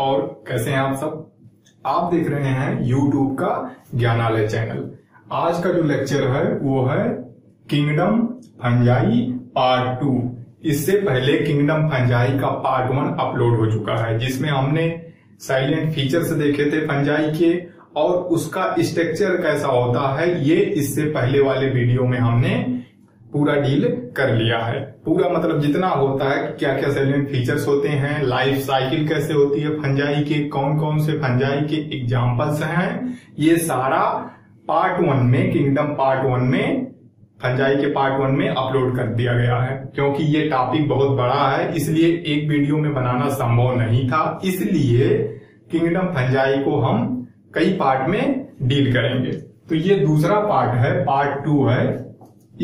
और कैसे हैं आप सब। आप देख रहे हैं YouTube का ज्ञानालय चैनल। आज का जो लेक्चर है वो है किंगडम फंजाई पार्ट 2। इससे पहले किंगडम फंजाई का पार्ट 1 अपलोड हो चुका है, जिसमें हमने साइलेंट फीचर्स देखे थे फंजाई के और उसका स्ट्रक्चर कैसा होता है। ये इससे पहले वाले वीडियो में हमने पूरा डील कर लिया है। पूरा मतलब जितना होता है, क्या क्या साइलेंट फीचर्स होते हैं, लाइफ साइकिल कैसे होती है फंजाई के, कौन कौन से फंजाई के एग्जाम्पल्स हैं, ये सारा पार्ट 1 में, किंगडम पार्ट 1 में, फंजाई के पार्ट 1 में अपलोड कर दिया गया है। क्योंकि ये टॉपिक बहुत बड़ा है इसलिए एक वीडियो में बनाना संभव नहीं था, इसलिए किंगडम फंजाई को हम कई पार्ट में डील करेंगे। तो ये दूसरा पार्ट है, पार्ट 2 है।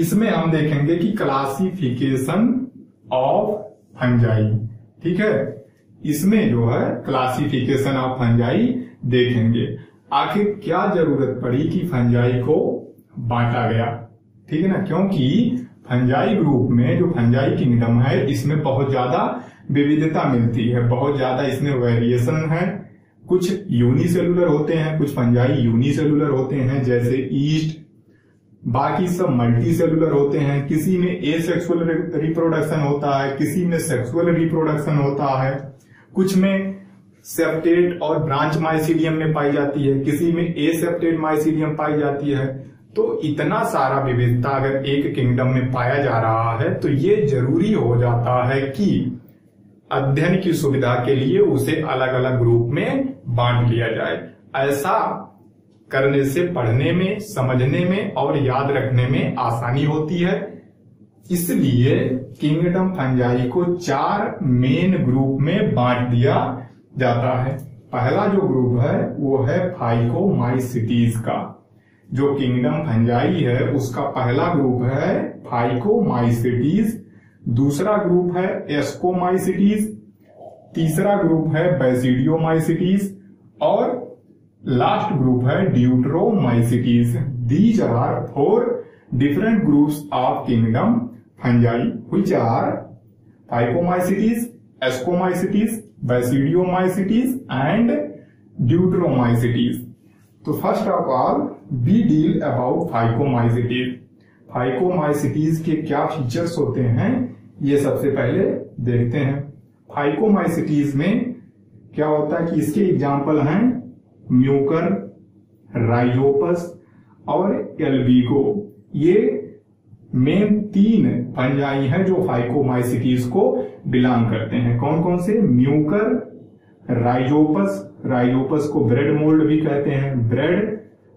इसमें हम देखेंगे कि क्लासिफिकेशन ऑफ फंजाई, ठीक है। इसमें जो है क्लासिफिकेशन ऑफ फंजाई देखेंगे, आखिर क्या जरूरत पड़ी कि फंजाई को बांटा गया, ठीक है ना। क्योंकि फंजाई ग्रुप में जो फंजाई किंगडम है इसमें बहुत ज्यादा विविधता मिलती है, बहुत ज्यादा इसमें वेरिएशन है। कुछ यूनिसेलुलर होते हैं, कुछ फंजाई यूनिसेलुलर होते हैं जैसे ईस्ट, बाकी सब मल्टी सेलुलर होते हैं। किसी में एसेक्सुअल रिप्रोडक्शन होता है, किसी में सेक्सुअल रिप्रोडक्शन होता है, कुछ में सेप्टेट और ब्रांच माइसीडियम में पाई जाती है, किसी में एसेप्टेट माइसीडियम पाई जाती है। तो इतना सारा विविधता अगर एक किंगडम में पाया जा रहा है तो ये जरूरी हो जाता है कि अध्ययन की सुविधा के लिए उसे अलग अलग ग्रुप में बांट लिया जाए। ऐसा करने से पढ़ने में, समझने में और याद रखने में आसानी होती है। इसलिए किंगडम फंजाई को 4 मेन ग्रुप में बांट दिया जाता है। पहला जो ग्रुप है वो है फाइकोमाइसिटीज का। जो किंगडम फंजाई है उसका पहला ग्रुप है फाइकोमाइसिटीज, दूसरा ग्रुप है एस्कोमाइसिटीज, तीसरा ग्रुप है बेसिडियोमाइसिटीज और लास्ट ग्रुप है Deuteromycetes. These are 4 different groups of kingdom fungi which are phycomycetes, ascomycetes, basidiomycetes and Deuteromycetes. तो first of all we deal about phycomycetes. Phycomycetes के क्या फीचर्स होते हैं ये सबसे पहले देखते हैं। फाइकोमाइसिटीज में क्या होता है कि इसके एग्जाम्पल हैं म्यूकर, राइजोपस और एल्बिगो। ये मेन 3 फंजाई हैं जो फाइकोमाइसिटीज को बिलोंग करते हैं। कौन कौन से? म्यूकर, राइजोपस, राइजोपस को ब्रेड मोल्ड भी कहते हैं, ब्रेड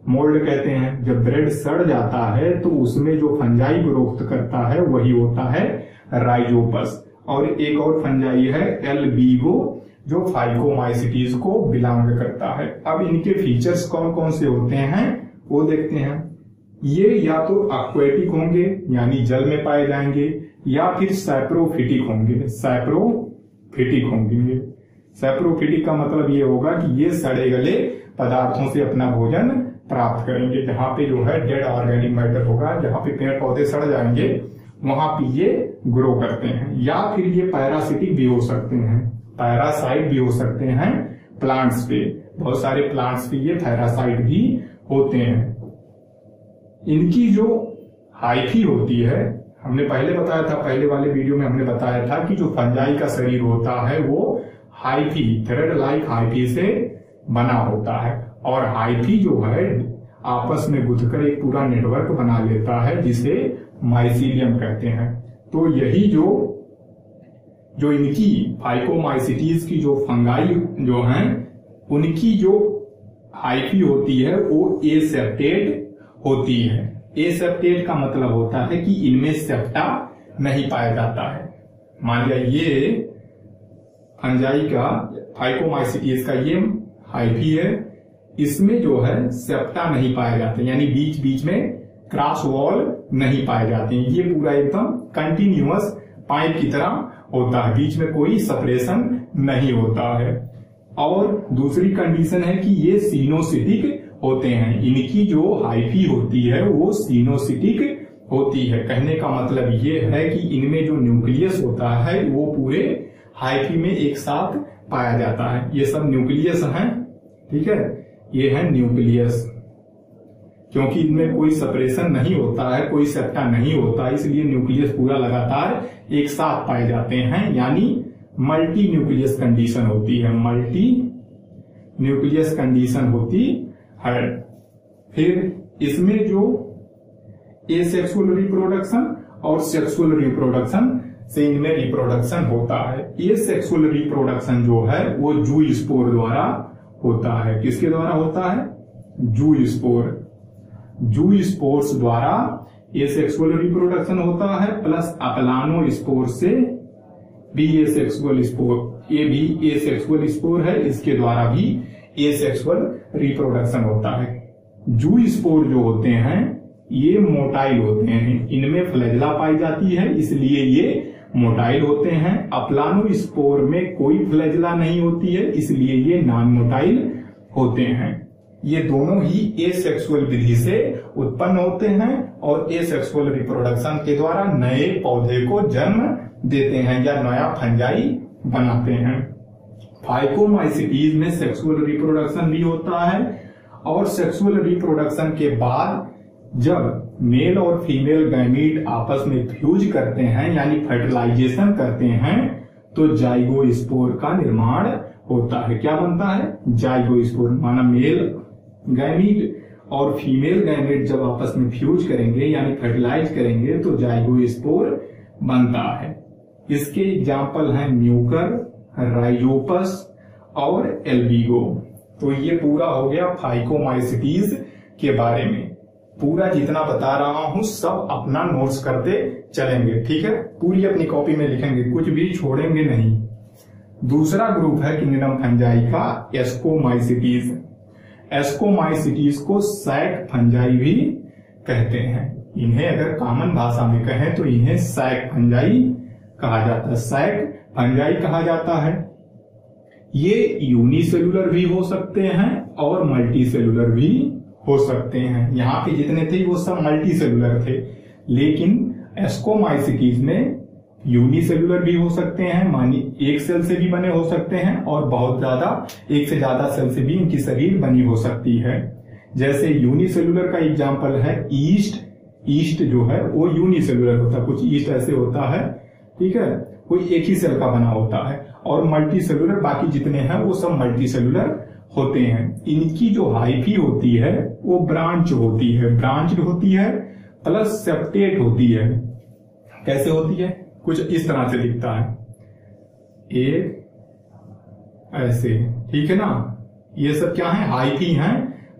मोल्ड कहते हैं। जब ब्रेड सड़ जाता है तो उसमें जो फंजाई ग्रोथ करता है वही होता है राइजोपस। और एक और फंजाई है एल्बिगो जो फाइकोमाइसिटीज को बिलोंग करता है। अब इनके फीचर्स कौन कौन से होते हैं वो देखते हैं। ये या तो एक्वेटिक होंगे यानी जल में पाए जाएंगे, या फिर सैप्रोफिटिक होंगे। सैप्रोफिटिक होंगे, सैप्रोफिटिक का मतलब ये होगा कि ये सड़े गले पदार्थों से अपना भोजन प्राप्त करेंगे। जहां पे जो है डेड ऑर्गेनिक मैटर होगा, जहां पे पेड़ पौधे सड़ जाएंगे वहां पे ये ग्रो करते हैं। या फिर ये पैरासिटिक भी हो सकते हैं, पैरासाइट भी हो सकते हैं। प्लांट्स पे, बहुत सारे प्लांट्स पे ये पैरासाइट भी होते हैं। इनकी जो हाइफी होती है, हमने पहले बताया था, पहले वाले वीडियो में हमने बताया था कि जो फंजाई का शरीर होता है वो हाइफी, थ्रेड लाइक हाइफी से बना होता है। और हाइफी जो है आपस में गुथकर एक पूरा नेटवर्क बना लेता है जिसे माइसीलियम कहते हैं। तो यही जो इनकी फाइकोमाइसिटीज की जो फंगाई जो हैं उनकी जो हाइफी होती है वो एसेप्टेट होती है। एसेप्टेट का मतलब होता है कि इनमें सेप्टा नहीं पाया जाता है। मान लिया ये फंजाई का, फाइकोमाइसिटीज का ये हाइफी है, इसमें जो है सेप्टा नहीं पाया जाता, यानी बीच बीच में क्रॉस वॉल नहीं पाए जाते हैं। ये पूरा एकदम कंटिन्यूअस पाइप की तरह होता है, बीच में कोई सेपरेशन नहीं होता है। और दूसरी कंडीशन है कि ये सिनोसिटिक होते हैं। इनकी जो हाइफी होती है वो सिनोसिटिक होती है। कहने का मतलब ये है कि इनमें जो न्यूक्लियस होता है वो पूरे हाइफी में एक साथ पाया जाता है। ये सब न्यूक्लियस हैं, ठीक है, ये है न्यूक्लियस। क्योंकि इनमें कोई सेपरेशन नहीं होता है, कोई सेप्टा नहीं होता, इसलिए न्यूक्लियस पूरा लगातार एक साथ पाए जाते हैं, यानी मल्टी न्यूक्लियस कंडीशन होती है, मल्टी न्यूक्लियस कंडीशन होती है। फिर इसमें जो एसेक्सुअल रिप्रोडक्शन और सेक्सुअल रिप्रोडक्शन से इनमें रिप्रोडक्शन होता है। ये सेक्सुअल रिप्रोडक्शन जो है वो जू स्पोर द्वारा होता है। किसके द्वारा होता है? जू स्पोर। जू स्पोर्स द्वारा ये सेक्सुअल रिप्रोडक्शन होता है, प्लस अपलानो स्पोर से भी ये सेक्सुअल स्पोर, ये भी ये सेक्सुअल स्पोर है, इसके द्वारा भी ये सेक्सुअल रिप्रोडक्शन होता है। जू स्पोर जो होते हैं ये मोटाइल होते हैं, इनमें फ्लैजिला पाई जाती है, इसलिए ये मोटाइल होते हैं। अपलानो स्पोर में कोई फ्लैजिला नहीं होती है, इसलिए ये नॉन मोटाइल होते हैं। ये दोनों ही एसेक्सुअल विधि से उत्पन्न होते हैं और एसेक्सुअल रिप्रोडक्शन के द्वारा नए पौधे को जन्म देते हैं या नया फंजाई बनाते हैं। फाइकोमाइसिटीज में सेक्सुअल रिप्रोडक्शन भी होता है और सेक्सुअल रिप्रोडक्शन के बाद जब मेल और फीमेल गैमीट आपस में फ्यूज करते हैं यानी फर्टिलाइजेशन करते हैं तो जाइगोस्पोर का निर्माण होता है। क्या बनता है? जाइगोस्पोर। माना मेल गैमीट और फीमेल गैमीट जब आपस में फ्यूज करेंगे यानी फर्टिलाइज करेंगे तो जाइगोस्पोर बनता है। इसके एग्जाम्पल हैं म्यूकर, राइजोपस और एल्बिगो। तो ये पूरा हो गया फाइकोमाइसिटीज के बारे में। पूरा जितना बता रहा हूं सब अपना नोट्स करते चलेंगे, ठीक है, पूरी अपनी कॉपी में लिखेंगे, कुछ भी छोड़ेंगे नहीं। दूसरा ग्रुप है किंगडम फंजाई का एस्कोमाइसिटीज। एस्कोमाइसिटीज को सैक फंजाई भी कहते हैं। इन्हें अगर कॉमन भाषा में कहें तो इन्हें सैक फंजाई कहा जाता है, सैक फंजाई कहा जाता है। ये यूनिसेलुलर भी हो सकते हैं और मल्टीसेलुलर भी हो सकते हैं। यहाँ पे जितने थे वो सब मल्टीसेलुलर थे, लेकिन एस्कोमाइसिटीज में यूनिसेलुलर भी हो सकते हैं, मानी एक सेल से भी बने हो सकते हैं, और बहुत ज्यादा एक से ज्यादा सेल से भी इनकी शरीर बनी हो सकती है। जैसे यूनिसेलुलर का एग्जाम्पल है ईस्ट। ईस्ट जो है वो यूनिसेलुलर होता है, कुछ ईस्ट ऐसे होता है, ठीक है, कोई एक ही सेल का बना होता है। और मल्टीसेलुलर बाकी जितने हैं वो सब मल्टीसेलुलर होते हैं। इनकी जो हाइफी होती है वो ब्रांच होती है, ब्रांच होती है प्लस सेप्टेट होती है। कैसे होती है? कुछ इस तरह से दिखता है, एक ऐसे, ठीक है ना। ये सब क्या है? हाइफी हैं,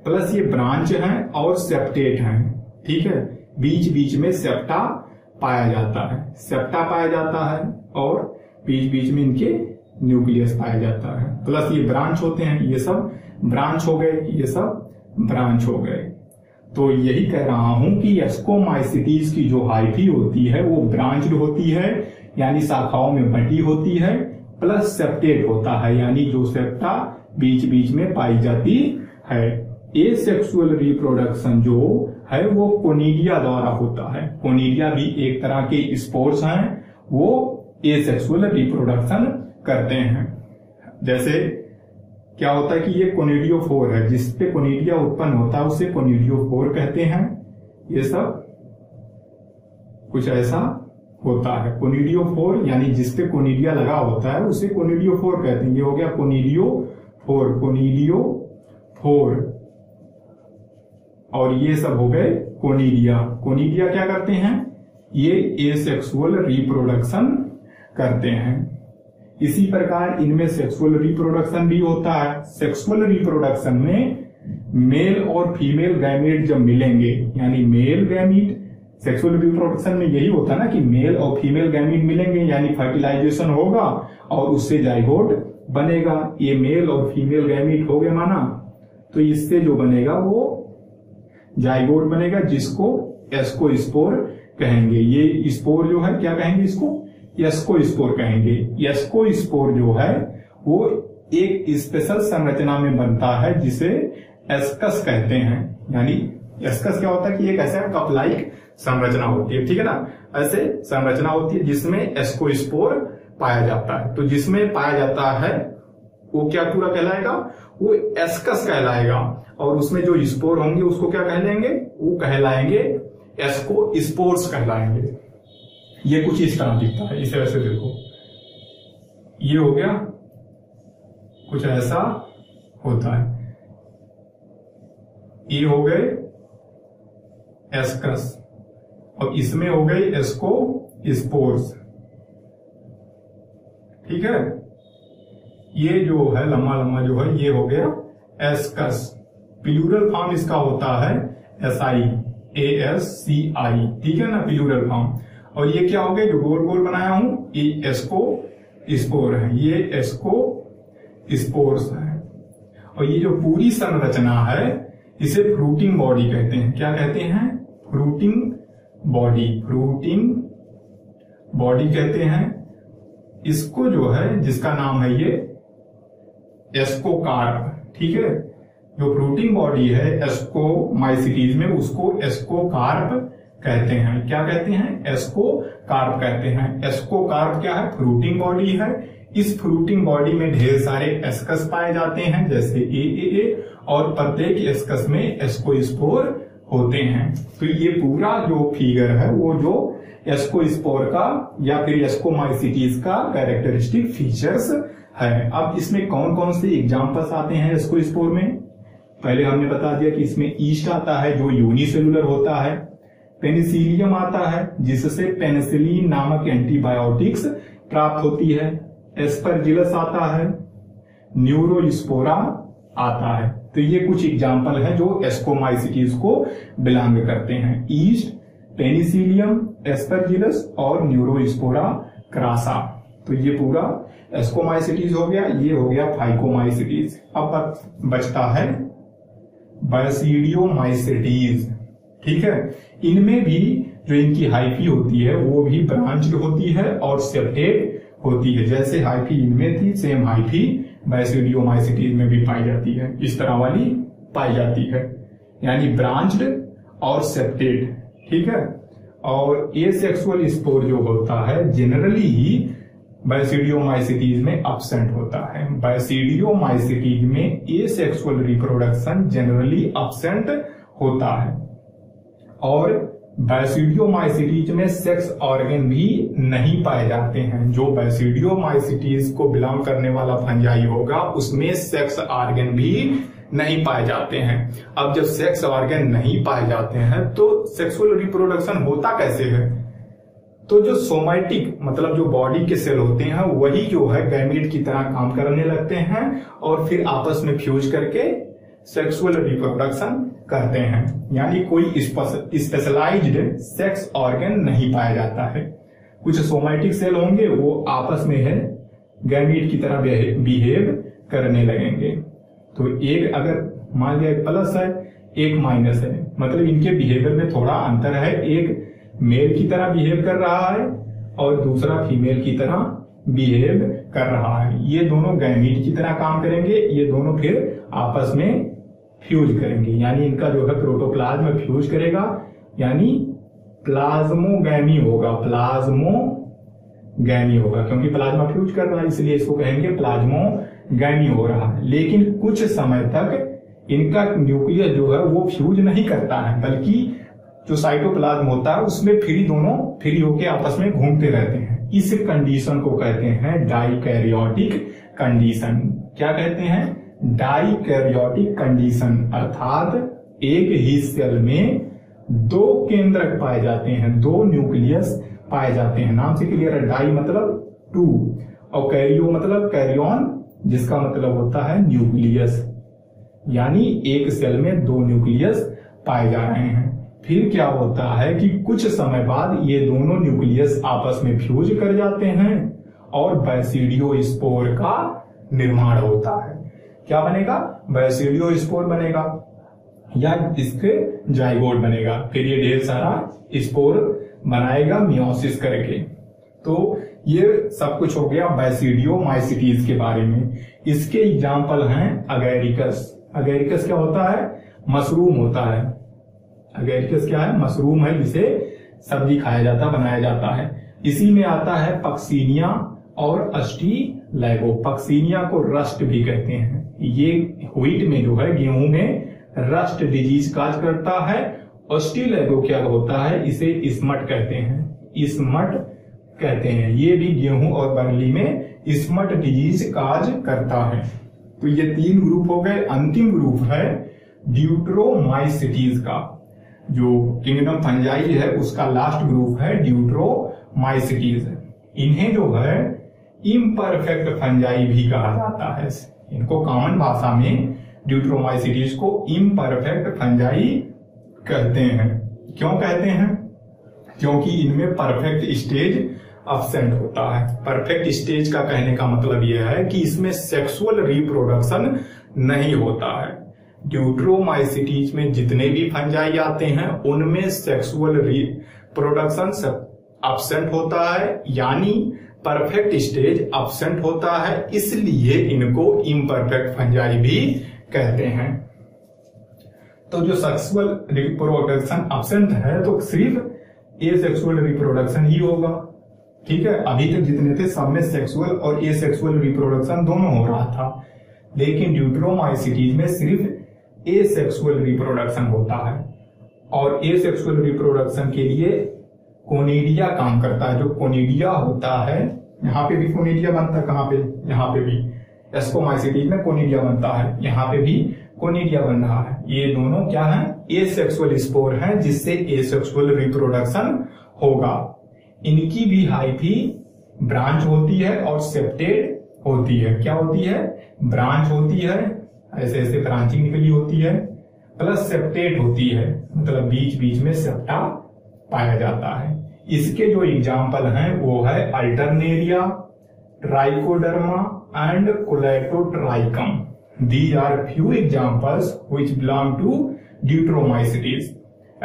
प्लस ये ब्रांच हैं और सेप्टेट हैं, ठीक है। बीच बीच में सेप्टा पाया जाता है, सेप्टा पाया जाता है और बीच बीच में इनके न्यूक्लियस पाया जाता है, प्लस ये ब्रांच होते हैं। ये सब ब्रांच हो गए, ये सब ब्रांच हो गए। तो यही कह रहा हूं कि एस्कोमाइसिटीज की जो हाइफी होती है वो ब्रांच्ड होती है यानी शाखाओं में बटी होती है, प्लस सेप्टेट होता है यानी जो सेप्टा बीच बीच में पाई जाती है। एसेक्सुअल रिप्रोडक्शन जो है वो कोनिडिया द्वारा होता है। कोनिडिया भी एक तरह के स्पोर्स हैं, वो एसेक्सुअल रिप्रोडक्शन करते हैं। जैसे क्या होता है कि ये कोनिडियोफोर है, जिसपे कोनिडिया उत्पन्न होता है उसे कोनिडियोफोर कहते हैं। ये सब कुछ ऐसा होता है, कोनिडियोफोर यानी जिसपे कोनिडिया लगा होता है उसे कोनिडियोफोर कहते हैं। ये हो गया कोनिडियोफोर, कोनिडियोफोर, और ये सब हो गए कोनिडिया। कोनिडिया क्या करते हैं? ये एसेक्सुअल रिप्रोडक्शन करते हैं। इसी प्रकार इनमें सेक्सुअल रिप्रोडक्शन भी होता है। सेक्सुअल रिप्रोडक्शन में मेल और फीमेल गैमीट जब मिलेंगे यानी मेल गैमीट, सेक्सुअल रिप्रोडक्शन में यही होता है ना कि मेल और फीमेल गैमीट मिलेंगे यानी फर्टिलाइजेशन होगा और उससे जाइगोट बनेगा। ये मेल और फीमेल गैमीट हो गए माना, तो इससे जो बनेगा वो जाइगोट बनेगा, जिसको एस्कोस्पोर कहेंगे। ये स्पोर जो है क्या कहेंगे इसको? एस्कोस्पोर कहेंगे। एस्कोस्पोर जो है वो एक स्पेशल संरचना में बनता है जिसे एस्कस कहते हैं। यानी एस्कस क्या होता है कि एक ऐसा कप लाइक संरचना होती है, ठीक है ना, ऐसे संरचना होती है जिसमें एस्कोस्पोर पाया जाता है। तो जिसमें पाया जाता है वो क्या पूरा कहलाएगा, वो एस्कस कहलाएगा। और उसमें जो स्पोर होंगे उसको क्या कहलाएंगे, वो कहलाएंगे एस्को स्पोर्स कहलाएंगे। ये कुछ इस तरह दिखता है, इस तरह से देखो ये हो गया, कुछ ऐसा होता है। ये हो गए एस्कस और इसमें हो गई एस्को स्पोर्स, ठीक है। ये जो है लम्बा लम्बा जो है ये हो गया एस्कस। प्लूरल फॉर्म इसका होता है एसआई, एएससीआई, ठीक है ना, प्लूरल फॉर्म। और ये क्या हो गया, जो गोल गोल बनाया हूं ये एस्को स्पोर है, ये एस्को स्पोर्स है। और ये जो पूरी संरचना है इसे फ्रूटिंग बॉडी कहते हैं। क्या कहते हैं, फ्रूटिंग बॉडी, फ्रूटिंग बॉडी कहते हैं इसको, जो है जिसका नाम है ये एस्कोकार्प, ठीक है। जो फ्रूटिंग बॉडी है एस्कोमाइसिटीज में उसको एस्कोकार्प कहते हैं। क्या कहते हैं, एस्कोकार्प कहते हैं। एस्कोकार्प क्या है, फ्रूटिंग बॉडी है। इस फ्रूटिंग बॉडी में ढेर सारे एस्कस पाए जाते हैं जैसे ए, और प्रत्येक एस्कस में एस्कोस्पोर होते हैं। तो ये पूरा जो फिगर है वो जो एस्कोस्पोर का या फिर एस्कोमाइसिटीज का कैरेक्टरिस्टिक फीचर्स है। अब इसमें कौन कौन से एग्जाम्पल्स आते हैं एस्कोस्पोर में, पहले हमने बता दिया कि इसमें ईस्ट आता है जो यूनिसेलुलर होता है, पेनिसिलियम आता है जिससे पेनिसिलिन नामक एंटीबायोटिक्स प्राप्त होती है, एस्परजिलस आता है, न्यूरोस्पोरा आता है। तो ये कुछ एग्जाम्पल है जो एस्कोमाइसिटीज को बिलोंग करते हैं, ईस्ट, पेनिसिलियम, एस्परजिलस और न्यूरोस्पोरा क्रासा। तो ये पूरा एस्कोमाइसिटीज हो गया। ये हो गया फाइकोमाइसिटीज। अब बचता है बैसिडियोमाइसिटीज, ठीक है। इनमें भी जो इनकी हाइफी होती है वो भी ब्रांच्ड होती है और सेप्टेट होती है। जैसे हाइफी इनमें थी सेम हाइफी बैसिडियोमाइसिटीज में भी पाई जाती है, इस तरह वाली पाई जाती है, यानी ब्रांच्ड और सेप्टेड, ठीक है। और एसेक्सुअल स्पोर जो होता है जनरली ही बैसिडियोमाइसिटीज में एब्सेंट होता है। बैसिडियोमाइसिटीज में एसेक्सुअल रिप्रोडक्शन जनरली एब्सेंट होता है। और बैसिडियोमाइसिटीज में सेक्स ऑर्गन भी नहीं पाए जाते हैं। जो बैसिडियोमाइसिटीज को बिलोंग करने वाला फंजाई होगा उसमें सेक्स ऑर्गन भी नहीं पाए जाते हैं। अब जब सेक्स ऑर्गन नहीं पाए जाते हैं तो सेक्सुअल रिप्रोडक्शन होता कैसे है, तो जो सोमैटिक मतलब जो बॉडी के सेल होते हैं वही जो है गैमेट की तरह काम करने लगते हैं और फिर आपस में फ्यूज करके सेक्सुअल रिप्रोडक्शन करते हैं। यानी कोई स्पेशलाइज्ड सेक्स ऑर्गन नहीं पाया जाता है। कुछ सोमैटिक सेल होंगे वो आपस में है गैमेट की तरह बिहेव करने लगेंगे। तो एक अगर मान लिया प्लस है एक माइनस है, मतलब इनके बिहेवियर में थोड़ा अंतर है, एक मेल की तरह बिहेव कर रहा है और दूसरा फीमेल की तरह बिहेव कर रहा है। ये दोनों गैमेट की तरह काम करेंगे, ये दोनों फिर आपस में फ्यूज करेंगे, यानी इनका जो है प्रोटोप्लाज्म फ्यूज करेगा, यानी प्लाज्मोगैमी होगा, प्लाज्मोगैमी होगा। क्योंकि प्लाज्मा फ्यूज कर रहा है इसलिए इसको कहेंगे प्लाज्मोगैमी हो रहा है। लेकिन कुछ समय तक इनका न्यूक्लियस जो है वो फ्यूज नहीं करता है, बल्कि जो साइटोप्लाज्म होता है उसमें फ्री दोनों फ्री होके आपस में घूमते रहते हैं। इस कंडीशन को कहते हैं डाइकैरियोटिक कंडीशन। क्या कहते हैं, डाइकैरियोटिक कंडीशन, अर्थात एक ही सेल में दो केंद्रक पाए जाते हैं, दो न्यूक्लियस पाए जाते हैं। नाम से क्लियर है, डाई मतलब टू और कैरियो मतलब कैरियन, जिसका मतलब होता है न्यूक्लियस, यानी एक सेल में दो न्यूक्लियस पाए जा रहे हैं। फिर क्या होता है कि कुछ समय बाद ये दोनों न्यूक्लियस आपस में फ्यूज कर जाते हैं और बैसिडियोस्पोर का निर्माण होता है। क्या बनेगा, बैसिडियोस्पोर बनेगा या इसके जाइगोट बनेगा। फिर ये ढेर सारा स्पोर बनाएगा मियोसिस करके। तो ये सब कुछ हो गया बैसिडियोमाइसिटीज के बारे में। इसके एग्जाम्पल हैं अगैरिकस। अगैरिकस क्या होता है, मशरूम होता है। अगैरिकस क्या है, मशरूम है, जिसे सब्जी खाया जाता बनाया जाता है। इसी में आता है पक्सीनिया और अस्टी लाइकोपक्सीनिया को रस्ट भी कहते हैं। ये व्हीट में जो है, गेहूं में रस्ट डिजीज काज करता है। ऑस्टिलाइगो क्या होता है, इसे स्मट कहते हैं, स्मट कहते हैं। ये भी गेहूं और बंगली में स्मट डिजीज काज करता है। तो ये तीन ग्रुप हो गए। अंतिम ग्रुप है ड्यूटरोमाइसिटीज का, जो किंगडम फंजाई है उसका लास्ट ग्रुप है ड्यूटरोमाइसिटीज। इन्हें जो है इम्परफेक्ट फंजाई भी कहा जाता है। इनको कॉमन भाषा में ड्यूटरोमाइसिटीज को इम्परफेक्ट फंजाई कहते हैं। क्यों कहते हैं? क्योंकि इनमें परफेक्ट स्टेज एब्सेंट होता है। परफेक्ट स्टेज का कहने का मतलब यह है कि इसमें सेक्सुअल रिप्रोडक्शन नहीं होता है। ड्यूटरोमाइसिटीज में जितने भी फंजाई आते हैं उनमें सेक्सुअल रिप्रोडक्शन एब्सेंट होता है, यानी परफेक्ट स्टेज एब्सेंट होता है, इसलिए इनको इम्परफेक्ट फंजाई भी कहते हैं। तो जो सेक्सुअल रिप्रोडक्शन एब्सेंट है तो सिर्फ एसेक्सुअल रिप्रोडक्शन ही होगा। ठीक है, अभी तक जितने थे सब में सेक्सुअल और एसेक्सुअल रिप्रोडक्शन दोनों हो रहा था, लेकिन ड्यूटरोमाइसिटीज में सिर्फ एसेक्सुअल रिप्रोडक्शन होता है। और एसेक्सुअल रिप्रोडक्शन के लिए कोनिडिया काम करता है। जो कोनिडिया होता है, यहाँ पे भी कोनिडिया बनता है। कहाँ पे? यहाँ पे भी एस्कोमाइसिटीज में कोनिडिया बनता है, यहाँ पे भी कोनिडिया बन रहा है। ये दोनों क्या है? एसेक्सुअल स्पोर है, जिससे एसेक्सुअल रिप्रोडक्शन होगा। इनकी भी हाइफी ब्रांच होती है और सेप्टेड होती है। क्या होती है? ब्रांच होती है, ऐसे ऐसे ब्रांचिंग निकली होती है, प्लस सेप्टेड होती है, मतलब बीच बीच में सेप्टा पाया जाता है। इसके जो एग्जाम्पल हैं वो है Alternaria, Trichoderma and Colletotrichum. These are few examples which belong to Deuteromycetes.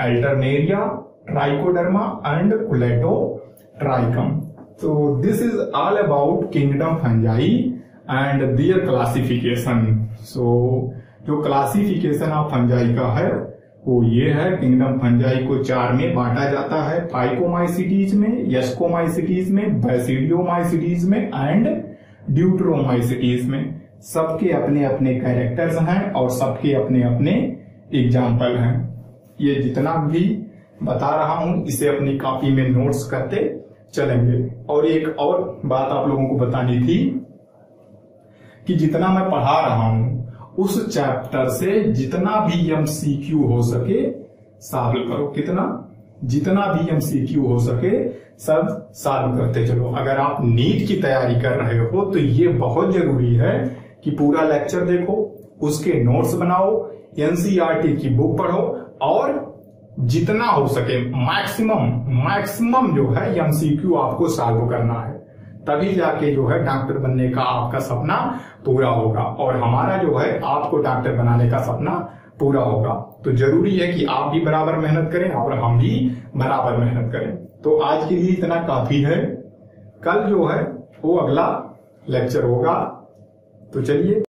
Alternaria, Trichoderma and Colletotrichum. So this is all about kingdom fungi and their classification. So जो classification of fungi का है वो ये है। kingdom fungi को चार में बांटा जाता है, Phycomycetes में, Ascomycetes में, Basidiomycetes में and Deuteromycetes में। सबके अपने अपने कैरेक्टर्स हैं और सबके अपने अपने एग्जाम्पल हैं। ये जितना भी बता रहा हूं इसे अपनी कॉपी में नोट्स करते चलेंगे। और एक और बात आप लोगों को बतानी थी कि जितना मैं पढ़ा रहा हूं उस चैप्टर से जितना भी एमसीक्यू हो सके सॉल्व करो। कितना? जितना भी एमसीक्यू हो सके सब सॉल्व करते चलो। अगर आप नीट की तैयारी कर रहे हो तो ये बहुत जरूरी है कि पूरा लेक्चर देखो, उसके नोट्स बनाओ, एनसीईआरटी की बुक पढ़ो और जितना हो सके मैक्सिमम जो है एमसीक्यू आपको सॉल्व करना है। तभी जाके जो है डॉक्टर बनने का आपका सपना पूरा होगा और हमारा जो है आपको डॉक्टर बनाने का सपना पूरा होगा। तो जरूरी है कि आप भी बराबर मेहनत करें और हम भी बराबर मेहनत करें। तो आज के लिए इतना काफी है। कल जो है वो अगला लेक्चर होगा। तो चलिए।